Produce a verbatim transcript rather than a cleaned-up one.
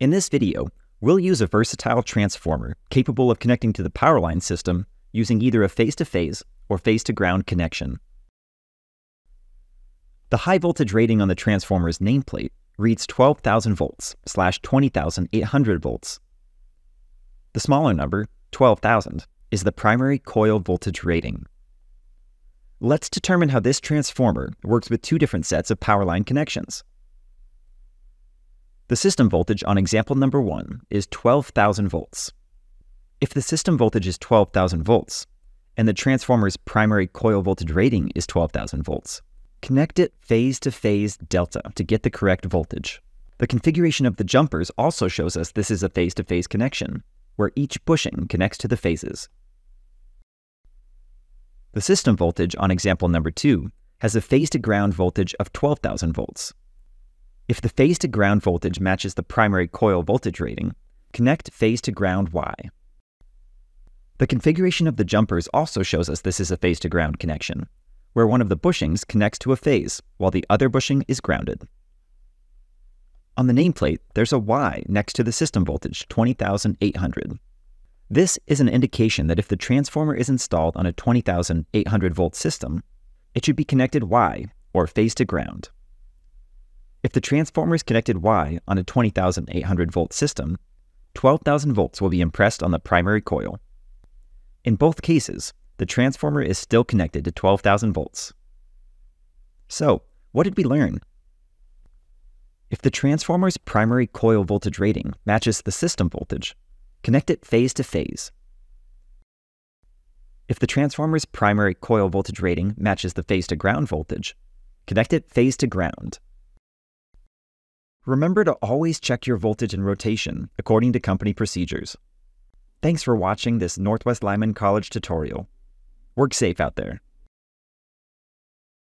In this video, we'll use a versatile transformer capable of connecting to the powerline system using either a phase-to-phase or phase-to-ground connection. The high voltage rating on the transformer's nameplate reads twelve thousand volts slash twenty thousand eight hundred volts. The smaller number, twelve thousand, is the primary coil voltage rating. Let's determine how this transformer works with two different sets of powerline connections. The system voltage on example number one is twelve thousand volts. If the system voltage is twelve thousand volts, and the transformer's primary coil voltage rating is twelve thousand volts, connect it phase-to-phase delta to get the correct voltage. The configuration of the jumpers also shows us this is a phase-to-phase connection, where each bushing connects to the phases. The system voltage on example number two has a phase-to-ground voltage of twelve thousand volts. If the phase-to-ground voltage matches the primary coil voltage rating, connect phase-to-ground Y. The configuration of the jumpers also shows us this is a phase-to-ground connection, where one of the bushings connects to a phase, while the other bushing is grounded. On the nameplate, there's a Y next to the system voltage, twenty thousand eight hundred. This is an indication that if the transformer is installed on a twenty thousand eight hundred volt system, it should be connected Y, or phase to ground. If the transformer is connected Y on a twenty thousand eight hundred volt system, twelve thousand volts will be impressed on the primary coil. In both cases, the transformer is still connected to twelve thousand volts. So, what did we learn? If the transformer's primary coil voltage rating matches the system voltage, connect it phase to phase. If the transformer's primary coil voltage rating matches the phase to ground voltage, connect it phase to ground. Remember to always check your voltage and rotation according to company procedures. Thanks for watching this Northwest Lineman College tutorial. Work safe out there.